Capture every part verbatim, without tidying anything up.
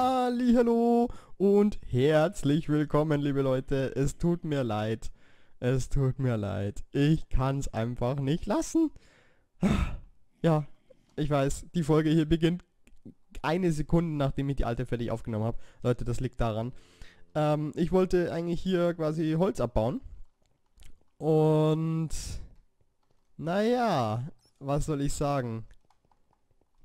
Hallihallo und herzlich willkommen, liebe Leute. Es tut mir leid. Es tut mir leid. Ich kann es einfach nicht lassen. Ja, ich weiß, die Folge hier beginnt eine Sekunde, nachdem ich die alte fertig aufgenommen habe. Leute, das liegt daran. Ähm, ich wollte eigentlich hier quasi Holz abbauen. Und naja, was soll ich sagen?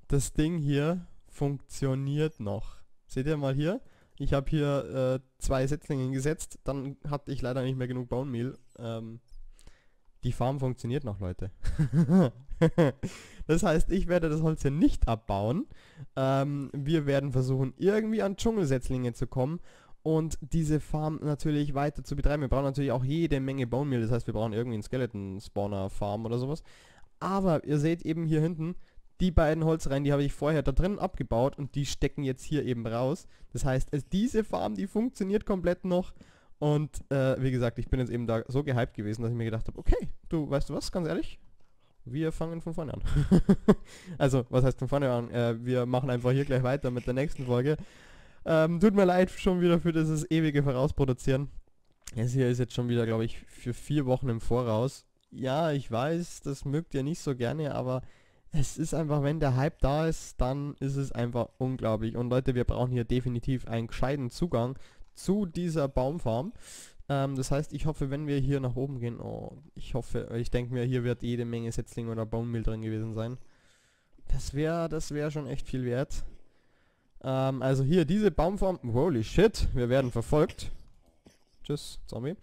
Das Ding hier funktioniert noch. Seht ihr mal hier? Ich habe hier äh, zwei Setzlinge gesetzt. Dann hatte ich leider nicht mehr genug Baumehl. Ähm, die Farm funktioniert noch, Leute. Das heißt, ich werde das Holz hier nicht abbauen. Ähm, wir werden versuchen, irgendwie an Dschungelsetzlinge zu kommen und diese Farm natürlich weiter zu betreiben. Wir brauchen natürlich auch jede Menge Baumehl. Das heißt, wir brauchen irgendwie einen Skeleton-Spawner-Farm oder sowas. Aber ihr seht eben hier hinten, die beiden Holzreihen, die habe ich vorher da drin abgebaut und die stecken jetzt hier eben raus. Das heißt, diese Farm, die funktioniert komplett noch. Und äh, wie gesagt, ich bin jetzt eben da so gehypt gewesen, dass ich mir gedacht habe, okay, du, weißt du was, ganz ehrlich, wir fangen von vorne an. Also, was heißt von vorne an? Äh, wir machen einfach hier gleich weiter mit der nächsten Folge. Ähm, tut mir leid schon wieder für dieses ewige Vorausproduzieren. Das hier ist jetzt schon wieder, glaube ich, für vier Wochen im Voraus. Ja, ich weiß, das mögt ihr nicht so gerne, aber es ist einfach, wenn der Hype da ist, dann ist es einfach unglaublich. Und Leute, wir brauchen hier definitiv einen gescheiten Zugang zu dieser Baumfarm. Ähm, das heißt, ich hoffe, wenn wir hier nach oben gehen, oh, ich hoffe, ich denke mir, hier wird jede Menge Setzlinge oder Baummehl drin gewesen sein. Das wäre, das wäre schon echt viel wert. Ähm, also hier, diese Baumfarm, holy shit, wir werden verfolgt. Tschüss, Zombie.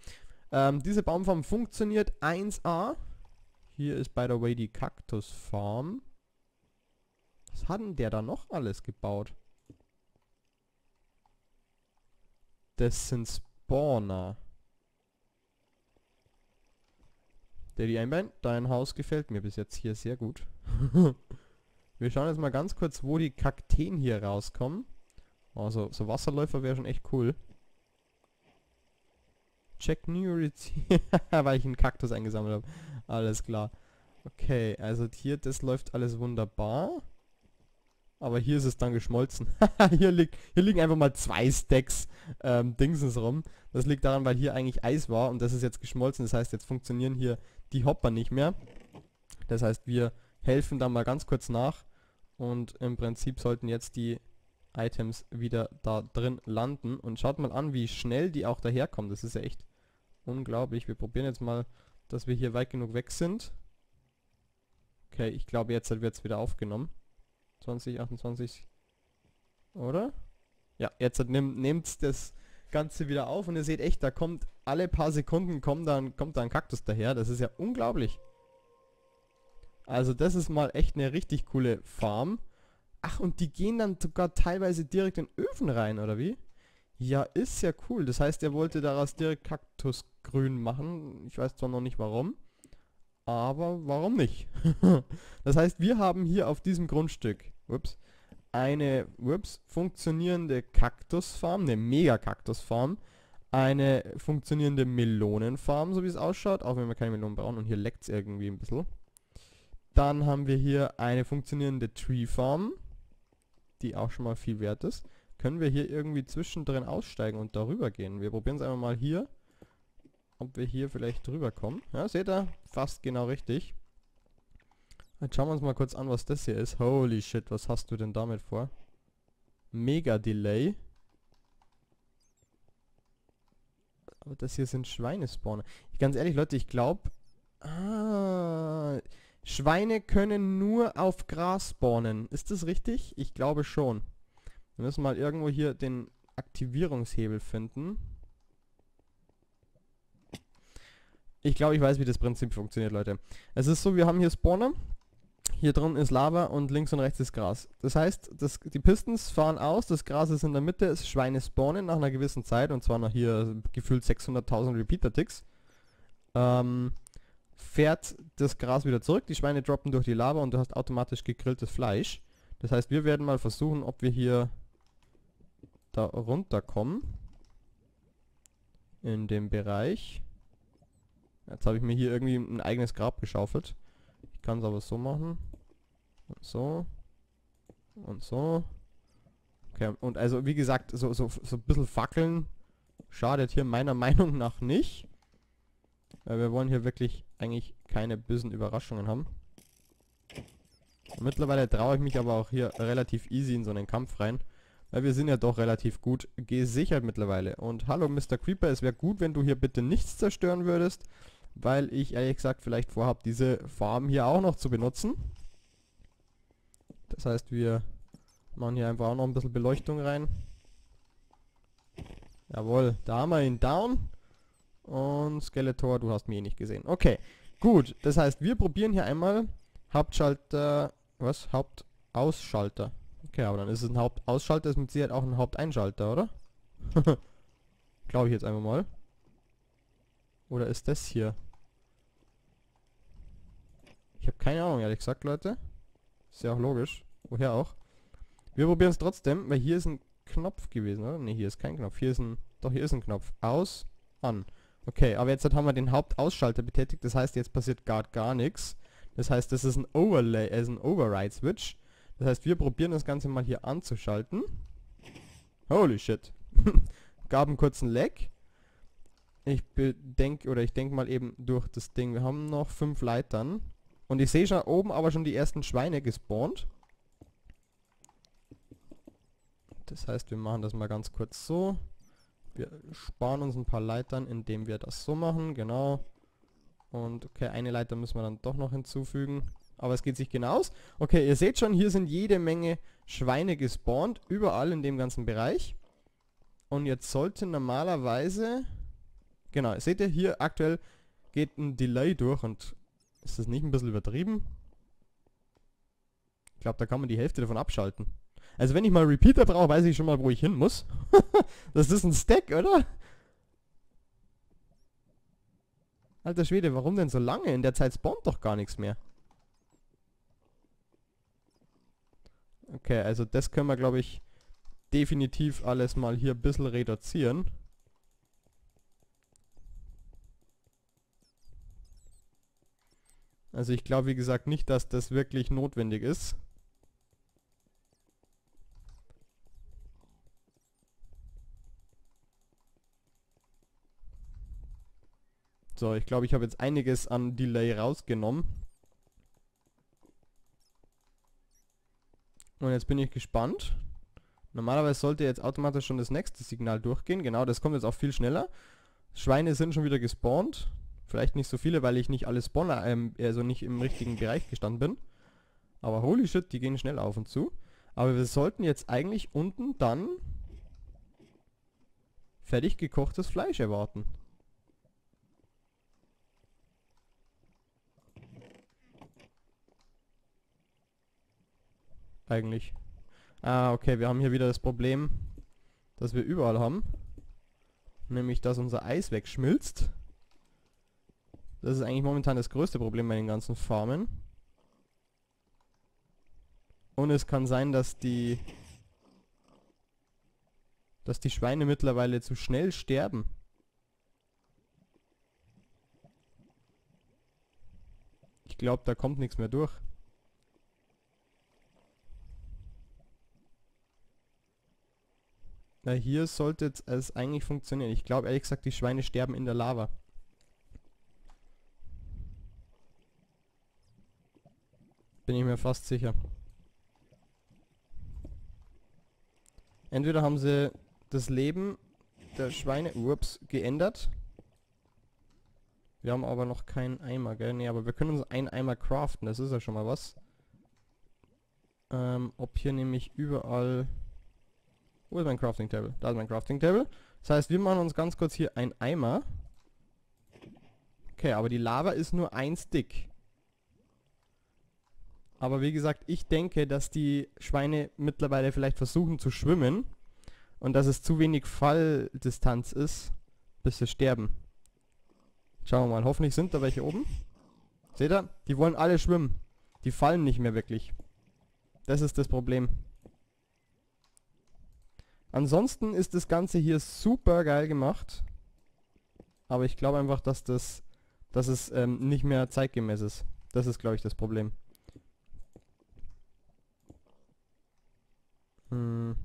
Ähm, diese Baumfarm funktioniert eins A. Hier ist, by the way, die Kaktusfarm. Was hat denn der da noch alles gebaut? Das sind Spawner. Daddy Einbein, dein Haus gefällt mir bis jetzt hier sehr gut. Wir schauen jetzt mal ganz kurz, wo die Kakteen hier rauskommen. Also, so Wasserläufer wäre schon echt cool. Check New Routine, weil ich einen Kaktus eingesammelt habe. Alles klar. Okay, also hier, das läuft alles wunderbar. Aber hier ist es dann geschmolzen. hier, liegt, hier liegen einfach mal zwei Stacks ähm, Dingsens rum. Das liegt daran, weil hier eigentlich Eis war und das ist jetzt geschmolzen. Das heißt, jetzt funktionieren hier die Hopper nicht mehr. Das heißt, wir helfen dann mal ganz kurz nach. Und im Prinzip sollten jetzt die Items wieder da drin landen. Und schaut mal an, wie schnell die auch daherkommen. Das ist ja echt unglaublich. Wir probieren jetzt mal, dass wir hier weit genug weg sind. Okay, ich glaube, jetzt wird es wieder aufgenommen. zwanzig, achtundzwanzig. Oder? Ja, jetzt nimmt das Ganze wieder auf. Und ihr seht echt, da kommt alle paar Sekunden kommt da ein, kommt da ein Kaktus daher. Das ist ja unglaublich. Also das ist mal echt eine richtig coole Farm. Ach, und die gehen dann sogar teilweise direkt in Öfen rein, oder wie? Ja, ist ja cool. Das heißt, er wollte daraus direkt Kaktusgrün machen. Ich weiß zwar noch nicht warum, aber warum nicht? Das heißt, wir haben hier auf diesem Grundstück ups, eine ups, funktionierende Kaktusfarm, eine Mega-Kaktusfarm, eine funktionierende Melonenfarm, so wie es ausschaut, auch wenn wir keine Melonen brauchen. Und hier leckt es irgendwie ein bisschen. Dann haben wir hier eine funktionierende Tree-Farm, die auch schon mal viel wert ist. Können wir hier irgendwie zwischendrin aussteigen und darüber gehen? Wir probieren es einfach mal hier, ob wir hier vielleicht drüber kommen. Ja, seht ihr? Fast genau richtig. Jetzt schauen wir uns mal kurz an, was das hier ist. Holy shit, was hast du denn damit vor? Mega Delay. Aber das hier sind Schweinespawner. Ganz ehrlich, Leute, ich glaube... Ah, Schweine können nur auf Gras spawnen. Ist das richtig? Ich glaube schon. Wir müssen mal irgendwo hier den Aktivierungshebel finden. Ich glaube, ich weiß, wie das Prinzip funktioniert, Leute. Es ist so, wir haben hier Spawner. Hier drin ist Lava und links und rechts ist Gras. Das heißt, das, die Pistons fahren aus, das Gras ist in der Mitte, es Schweine spawnen nach einer gewissen Zeit. Und zwar nach hier gefühlt sechshunderttausend Repeater-Ticks. Ähm, fährt das Gras wieder zurück, die Schweine droppen durch die Lava und du hast automatisch gegrilltes Fleisch. Das heißt, wir werden mal versuchen, ob wir hier... da runterkommen in dem Bereich. Jetzt habe ich mir hier irgendwie ein eigenes Grab geschaufelt. Ich kann es aber so machen und so und so. Per und also wie gesagt, so, so, so ein bisschen Fackeln schadet hier meiner Meinung nach nicht. Weil wir wollen hier wirklich eigentlich keine bösen Überraschungen haben. Mittlerweile traue ich mich aber auch hier relativ easy in so einen Kampf rein. Weil wir sind ja doch relativ gut gesichert mittlerweile. Und hallo Mister Creeper, es wäre gut, wenn du hier bitte nichts zerstören würdest. Weil ich ehrlich gesagt vielleicht vorhabe, diese Farm hier auch noch zu benutzen. Das heißt, wir machen hier einfach auch noch ein bisschen Beleuchtung rein. Jawohl, da haben wir ihn down. Und Skeletor, du hast mich eh nicht gesehen. Okay, gut. Das heißt, wir probieren hier einmal Hauptschalter... Was? Hauptausschalter. Okay, aber dann ist es ein Hauptausschalter. Ist mit Sicherheit auch ein Haupteinschalter, oder? Glaube ich jetzt einfach mal. Oder ist das hier? Ich habe keine Ahnung, ehrlich gesagt, Leute. Ist ja auch logisch. Woher auch? Wir probieren es trotzdem, weil hier ist ein Knopf gewesen, oder? Ne, hier ist kein Knopf. Hier ist ein... Doch, hier ist ein Knopf. Aus, an. Okay, aber jetzt haben wir den Hauptausschalter betätigt. Das heißt, jetzt passiert gar, gar nichts. Das heißt, das ist ein Overlay, es also ist ein Override-Switch. Das heißt, wir probieren das Ganze mal hier anzuschalten. Holy shit. Gab einen kurzen Lag. Ich bedenke, oder ich denke mal eben durch das Ding. Wir haben noch fünf Leitern. Und ich sehe schon oben aber schon die ersten Schweine gespawnt. Das heißt, wir machen das mal ganz kurz so. Wir sparen uns ein paar Leitern, indem wir das so machen, genau. Und okay, eine Leiter müssen wir dann doch noch hinzufügen. Aber es geht sich genau aus. Okay, ihr seht schon, hier sind jede Menge Schweine gespawnt. Überall in dem ganzen Bereich. Und jetzt sollte normalerweise... Genau, seht ihr, hier aktuell geht ein Delay durch. Und ist das nicht ein bisschen übertrieben? Ich glaube, da kann man die Hälfte davon abschalten. Also wenn ich mal Repeater brauche, weiß ich schon mal, wo ich hin muss. Das ist ein Stack, oder? Alter Schwede, warum denn so lange? In der Zeit spawnt doch gar nichts mehr. Okay, also das können wir, glaube ich, definitiv alles mal hier ein bisschen reduzieren. Also ich glaube, wie gesagt, nicht, dass das wirklich notwendig ist. So, ich glaube, ich habe jetzt einiges an Delay rausgenommen. Und jetzt bin ich gespannt. Normalerweise sollte jetzt automatisch schon das nächste Signal durchgehen. Genau, das kommt jetzt auch viel schneller. Schweine sind schon wieder gespawnt. Vielleicht nicht so viele, weil ich nicht alle Spawner, ähm, also nicht im richtigen Bereich gestanden bin. Aber holy shit, die gehen schnell auf und zu. Aber wir sollten jetzt eigentlich unten dann fertig gekochtes Fleisch erwarten. Eigentlich. Ah, okay, wir haben hier wieder das Problem, dass wir überall haben. Nämlich, dass unser Eis wegschmilzt. Das ist eigentlich momentan das größte Problem bei den ganzen Farmen. Und es kann sein, dass die... dass die Schweine mittlerweile zu schnell sterben. Ich glaube, da kommt nichts mehr durch. Na, hier sollte es eigentlich funktionieren. Ich glaube ehrlich gesagt, die Schweine sterben in der Lava. Bin ich mir fast sicher. Entweder haben sie das Leben der Schweine ups, geändert. Wir haben aber noch keinen Eimer, gell? Nee, aber wir können uns einen Eimer craften. Das ist ja schon mal was. Ähm, ob hier nämlich überall... Wo ist mein Crafting Table? Da ist mein Crafting Table. Das heißt, wir machen uns ganz kurz hier einen Eimer. Okay, aber die Lava ist nur ein Stick. Aber wie gesagt, ich denke, dass die Schweine mittlerweile vielleicht versuchen zu schwimmen. Und dass es zu wenig Falldistanz ist, bis sie sterben. Schauen wir mal. Hoffentlich sind da welche oben. Seht ihr? Die wollen alle schwimmen. Die fallen nicht mehr wirklich. Das ist das Problem. Ansonsten ist das Ganze hier super geil gemacht. Aber ich glaube einfach, dass das, dass es ähm, nicht mehr zeitgemäß ist. Das ist, glaube ich, das Problem. Hm.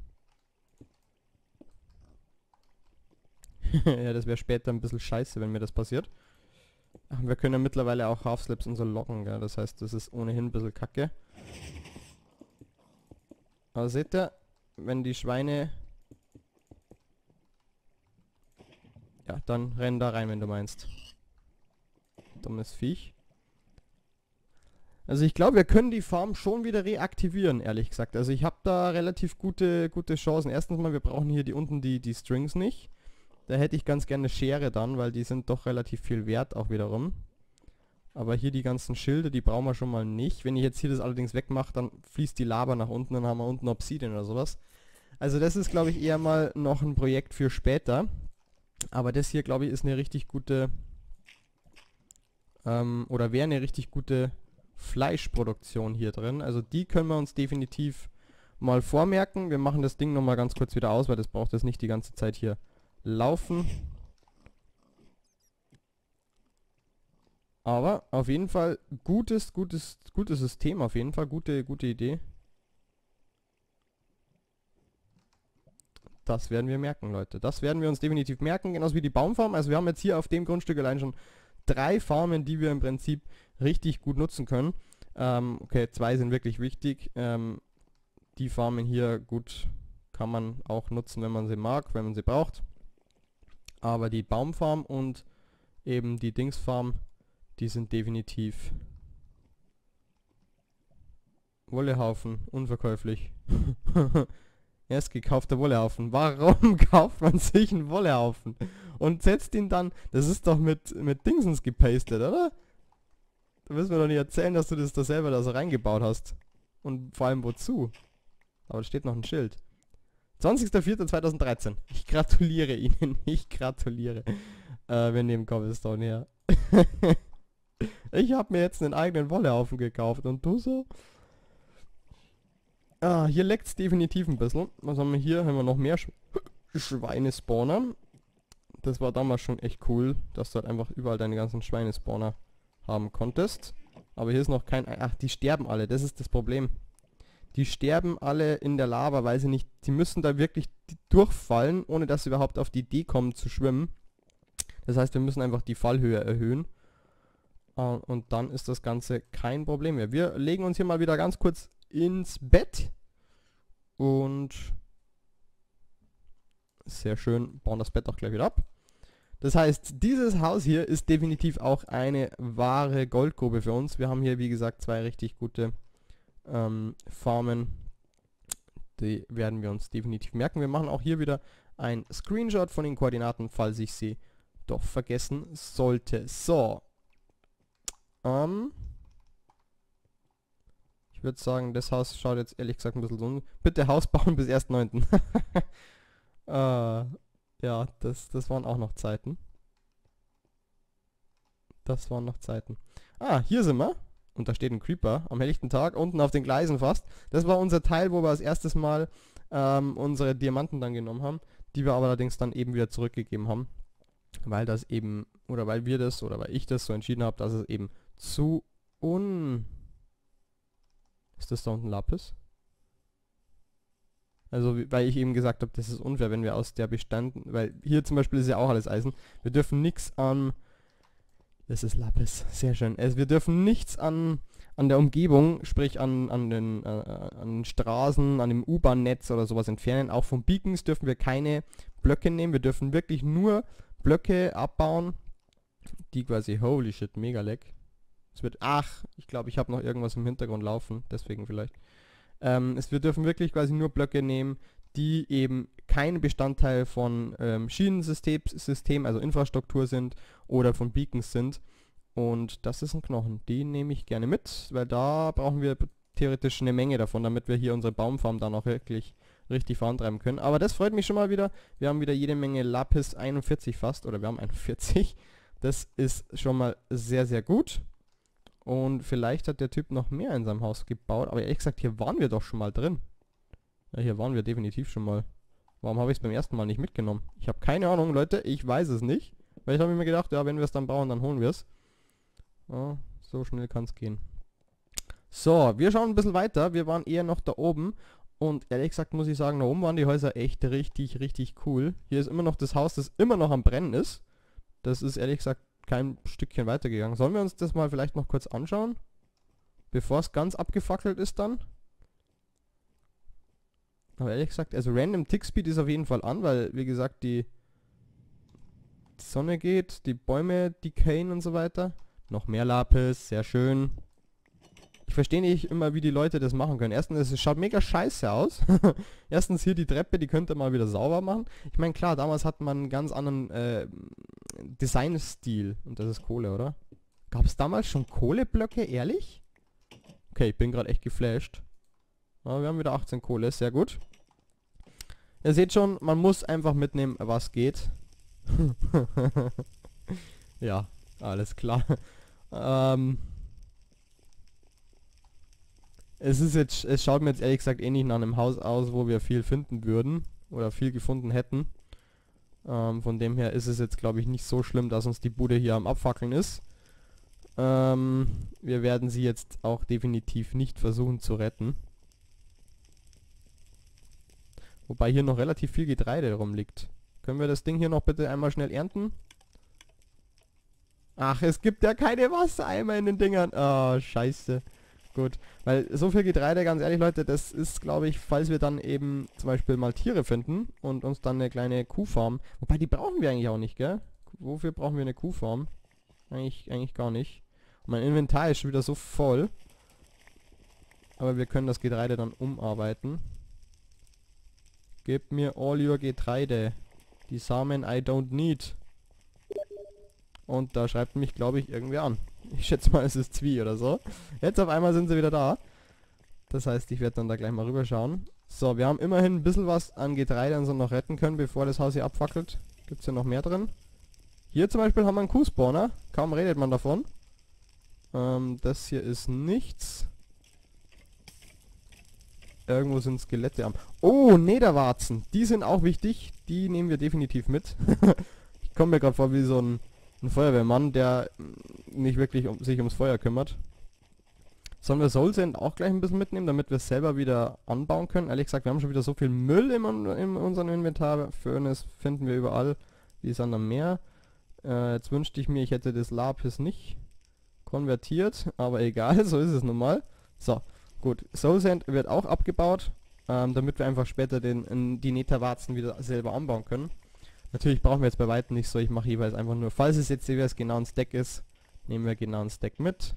Ja, das wäre später ein bisschen scheiße, wenn mir das passiert. Und wir können ja mittlerweile auch Half-Slaps und so locken, gell? Das heißt, das ist ohnehin ein bisschen kacke. Aber seht ihr, wenn die Schweine... Ja, dann renn da rein, wenn du meinst. Dummes Viech. Also ich glaube, wir können die Farm schon wieder reaktivieren, ehrlich gesagt. Also ich habe da relativ gute, gute Chancen. Erstens mal, wir brauchen hier die unten die, die Strings nicht. Da hätte ich ganz gerne eine Schere dann, weil die sind doch relativ viel wert auch wiederum. Aber hier die ganzen Schilde, die brauchen wir schon mal nicht. Wenn ich jetzt hier das allerdings wegmache, dann fließt die Lava nach unten, dann haben wir unten Obsidian oder sowas. Also das ist, glaube ich, eher mal noch ein Projekt für später. Aber das hier, glaube ich, ist eine richtig gute... Ähm, oder wäre eine richtig gute Fleischproduktion hier drin. Also die können wir uns definitiv mal vormerken. Wir machen das Ding nochmal ganz kurz wieder aus, weil das braucht das nicht die ganze Zeit hier laufen. Aber auf jeden Fall gutes, gutes, gutes System auf jeden Fall. Gute, gute Idee. Das werden wir merken, Leute. Das werden wir uns definitiv merken, genauso wie die Baumfarm. Also wir haben jetzt hier auf dem Grundstück allein schon drei Farmen, die wir im Prinzip richtig gut nutzen können. Ähm, okay, zwei sind wirklich wichtig. Ähm, die Farmen hier, gut, kann man auch nutzen, wenn man sie mag, wenn man sie braucht. Aber die Baumfarm und eben die Dingsfarm, die sind definitiv Wollehaufen, unverkäuflich. Erst gekaufter Wollehaufen. Warum kauft man sich einen Wollehaufen? Und setzt ihn dann... Das ist doch mit, mit Dingsens gepastet, oder? Du wirst mir doch nicht erzählen, dass du das da selber da so reingebaut hast. Und vor allem wozu? Aber da steht noch ein Schild. zwanzigster vierter zweitausenddreizehn. Ich gratuliere Ihnen. Ich gratuliere. Äh, wir nehmen Cobblestone her. Ich habe mir jetzt einen eigenen Wollehaufen gekauft. Und du so... Ah, hier leckt es definitiv ein bisschen. Was haben wir hier? Haben wir noch mehr Sch Schweinespawner. Das war damals schon echt cool, dass du halt einfach überall deine ganzen Schweinespawner haben konntest. Aber hier ist noch kein... Ach, die sterben alle. Das ist das Problem. Die sterben alle in der Lava, weil sie nicht... Die müssen da wirklich durchfallen, ohne dass sie überhaupt auf die Idee kommen zu schwimmen. Das heißt, wir müssen einfach die Fallhöhe erhöhen. Uh, und dann ist das Ganze kein Problem mehr. Wir legen uns hier mal wieder ganz kurz ins Bett und sehr schön bauen das Bett auch gleich wieder ab. Das heißt, dieses Haus hier ist definitiv auch eine wahre Goldgrube für uns. Wir haben hier, wie gesagt, zwei richtig gute ähm, Farmen. Die werden wir uns definitiv merken. Wir machen auch hier wieder ein Screenshot von den Koordinaten, falls ich sie doch vergessen sollte. So. Ähm... Ich würde sagen, das Haus schaut jetzt ehrlich gesagt ein bisschen so... Bitte Haus bauen bis ersten neunten äh, ja, das, das waren auch noch Zeiten. Das waren noch Zeiten. Ah, hier sind wir. Und da steht ein Creeper am helllichten Tag, unten auf den Gleisen fast. Das war unser Teil, wo wir als erstes Mal ähm, unsere Diamanten dann genommen haben, die wir aber allerdings dann eben wieder zurückgegeben haben. Weil das eben, oder weil wir das, oder weil ich das so entschieden habe, dass es eben zu un... Ist das da unten Lapis? Also, wie, weil ich eben gesagt habe, das ist unfair, wenn wir aus der Bestand... Weil hier zum Beispiel ist ja auch alles Eisen. Wir dürfen nichts an... Das ist Lapis, sehr schön. Also, wir dürfen nichts an, an der Umgebung, sprich an, an, den, äh, an Straßen, an dem U-Bahn-Netz oder sowas entfernen. Auch von Beacons dürfen wir keine Blöcke nehmen. Wir dürfen wirklich nur Blöcke abbauen, die quasi... Holy shit, mega leck. Es wird, ach, ich glaube, ich habe noch irgendwas im Hintergrund laufen, deswegen vielleicht. Ähm, es, wir dürfen wirklich quasi nur Blöcke nehmen, die eben kein Bestandteil von ähm, Schienensystem, also Infrastruktur sind oder von Beacons sind. Und das ist ein Knochen, den nehme ich gerne mit, weil da brauchen wir theoretisch eine Menge davon, damit wir hier unsere Baumfarm dann auch wirklich richtig vorantreiben können. Aber das freut mich schon mal wieder. Wir haben wieder jede Menge Lapis einundvierzig fast, oder wir haben einundvierzig. Das ist schon mal sehr, sehr gut. Und vielleicht hat der Typ noch mehr in seinem Haus gebaut. Aber ehrlich gesagt, hier waren wir doch schon mal drin. Ja, hier waren wir definitiv schon mal. Warum habe ich es beim ersten Mal nicht mitgenommen? Ich habe keine Ahnung, Leute. Ich weiß es nicht. Weil ich habe mir gedacht, ja, wenn wir es dann brauchen, dann holen wir es. Ja, so schnell kann es gehen. So, wir schauen ein bisschen weiter. Wir waren eher noch da oben. Und ehrlich gesagt muss ich sagen, da oben waren die Häuser echt richtig, richtig cool. Hier ist immer noch das Haus, das immer noch am Brennen ist. Das ist ehrlich gesagt kein Stückchen weitergegangen. Sollen wir uns das mal vielleicht noch kurz anschauen? Bevor es ganz abgefackelt ist dann. Aber ehrlich gesagt, also Random Tick Speed ist auf jeden Fall an, weil wie gesagt die Sonne geht, die Bäume decayen und so weiter. Noch mehr Lapis, sehr schön. Ich verstehe nicht immer, wie die Leute das machen können. Erstens, es schaut mega scheiße aus. Erstens hier die Treppe, die könnte man wieder sauber machen. Ich meine, klar, damals hat man einen ganz anderen äh, Designstil. Und das ist Kohle, oder? Gab es damals schon Kohleblöcke, ehrlich? Okay, ich bin gerade echt geflasht. Aber wir haben wieder achtzehn Kohle, sehr gut. Ihr seht schon, man muss einfach mitnehmen, was geht. Ja, alles klar. ähm... Es ist jetzt, es schaut mir jetzt ehrlich gesagt eh nicht nach einem Haus aus, wo wir viel finden würden oder viel gefunden hätten. Ähm, von dem her ist es jetzt, glaube ich, nicht so schlimm, dass uns die Bude hier am Abfackeln ist. Ähm, wir werden sie jetzt auch definitiv nicht versuchen zu retten. Wobei hier noch relativ viel Getreide rumliegt. Können wir das Ding hier noch bitte einmal schnell ernten? Ach, es gibt ja keine Wassereimer in den Dingern. Oh, scheiße. Gut, weil so viel Getreide, ganz ehrlich Leute, das ist, glaube ich, falls wir dann eben zum Beispiel mal Tiere finden und uns dann eine kleine Kuhfarm, wobei die brauchen wir eigentlich auch nicht, gell? Wofür brauchen wir eine Kuhfarm? Eigentlich, eigentlich gar nicht. Und mein Inventar ist schon wieder so voll. Aber wir können das Getreide dann umarbeiten. Gib mir all your Getreide. Die Samen I don't need. Und da schreibt mich, glaube ich, irgendwer an. Ich schätze mal, es ist Zwie oder so. Jetzt auf einmal sind sie wieder da. Das heißt, ich werde dann da gleich mal rüberschauen. So, wir haben immerhin ein bisschen was an Getreide und so noch retten können, bevor das Haus hier abfackelt. Gibt es ja noch mehr drin. Hier zum Beispiel haben wir einen Kuhspawner. Kaum redet man davon. Ähm, das hier ist nichts. Irgendwo sind Skelette am... Oh, Nederwarzen. Die sind auch wichtig. Die nehmen wir definitiv mit. Ich komme mir gerade vor wie so ein... Ein Feuerwehrmann, der nicht wirklich um, sich ums Feuer kümmert. Sollen wir Soulsand auch gleich ein bisschen mitnehmen, damit wir es selber wieder anbauen können? Ehrlich gesagt, wir haben schon wieder so viel Müll in, in unserem Inventar. Furnace finden wir überall, wie Sand am Meer. Äh, jetzt wünschte ich mir, ich hätte das Lapis nicht konvertiert, aber egal, so ist es nun mal. So, gut. Soulsand wird auch abgebaut, ähm, damit wir einfach später den, in die Netherwarzen wieder selber anbauen können. Natürlich brauchen wir jetzt bei weitem nicht so, ich mache jeweils einfach nur, falls es jetzt jeweils genau ein Stack ist, nehmen wir genau ein Stack mit,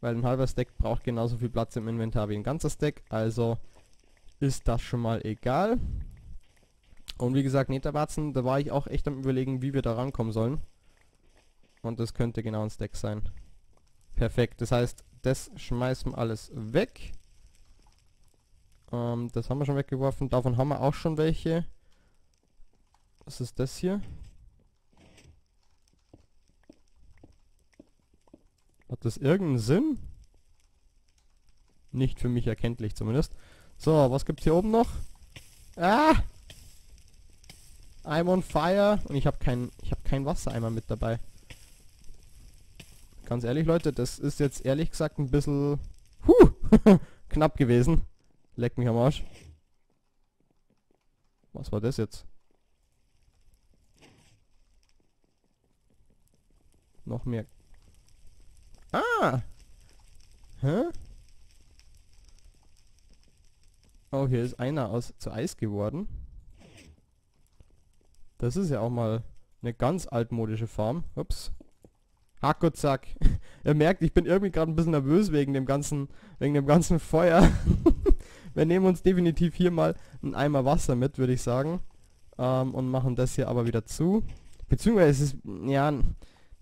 weil ein halber Stack braucht genauso viel Platz im Inventar wie ein ganzer Stack, also ist das schon mal egal. Und wie gesagt, Netherwarzen, da war ich auch echt am Überlegen, wie wir da rankommen sollen. Und das könnte genau ein Stack sein. Perfekt, das heißt, das schmeißen wir alles weg. Ähm, das haben wir schon weggeworfen, davon haben wir auch schon welche. Was ist das hier? Hat das irgendeinen Sinn? Nicht für mich erkenntlich zumindest. So, was gibt's hier oben noch? Ah! I'm on fire. Und ich habe keinen ich habe keinen Wassereimer mit dabei. Ganz ehrlich, Leute, das ist jetzt ehrlich gesagt ein bisschen... Huh! Knapp gewesen. Leck mich am Arsch. Was war das jetzt? Noch mehr. Ah! Hä? Oh, hier ist einer aus zu Eis geworden. Das ist ja auch mal eine ganz altmodische Farm. Ups. Hakozack. Ihr merkt, ich bin irgendwie gerade ein bisschen nervös wegen dem ganzen, wegen dem ganzen Feuer. Wir nehmen uns definitiv hier mal einen Eimer Wasser mit, würde ich sagen. Ähm, und machen das hier aber wieder zu. Beziehungsweise es ist... Ja...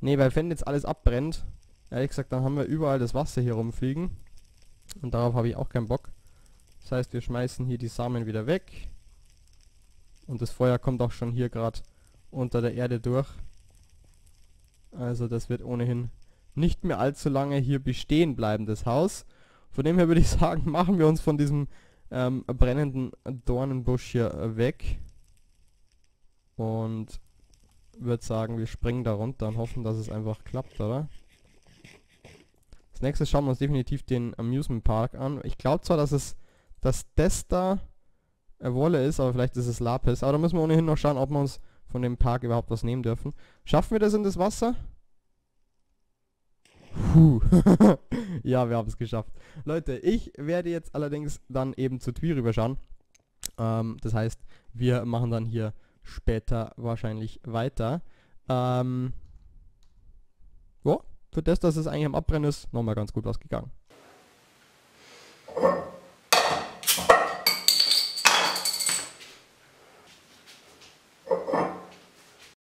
Ne, weil wenn jetzt alles abbrennt, ehrlich gesagt, dann haben wir überall das Wasser hier rumfliegen. Und darauf habe ich auch keinen Bock. Das heißt, wir schmeißen hier die Samen wieder weg. Und das Feuer kommt auch schon hier gerade unter der Erde durch. Also das wird ohnehin nicht mehr allzu lange hier bestehen bleiben, das Haus. Von dem her würde ich sagen, machen wir uns von diesem ähm, brennenden Dornenbusch hier weg. Und... würde sagen, wir springen da runter und hoffen, dass es einfach klappt, oder? Als nächstes schauen wir uns definitiv den Amusement Park an. Ich glaube zwar, dass es dass das da eine Wolle ist, aber vielleicht ist es Lapis. Aber da müssen wir ohnehin noch schauen, ob wir uns von dem Park überhaupt was nehmen dürfen. Schaffen wir das in das Wasser? Puh. Ja, wir haben es geschafft. Leute, ich werde jetzt allerdings dann eben zu Twi rüberschauen. Ähm, das heißt, wir machen dann hier später wahrscheinlich weiter. Ähm, ja, für das, dass es eigentlich am Abbrennen ist, nochmal ganz gut was gegangen.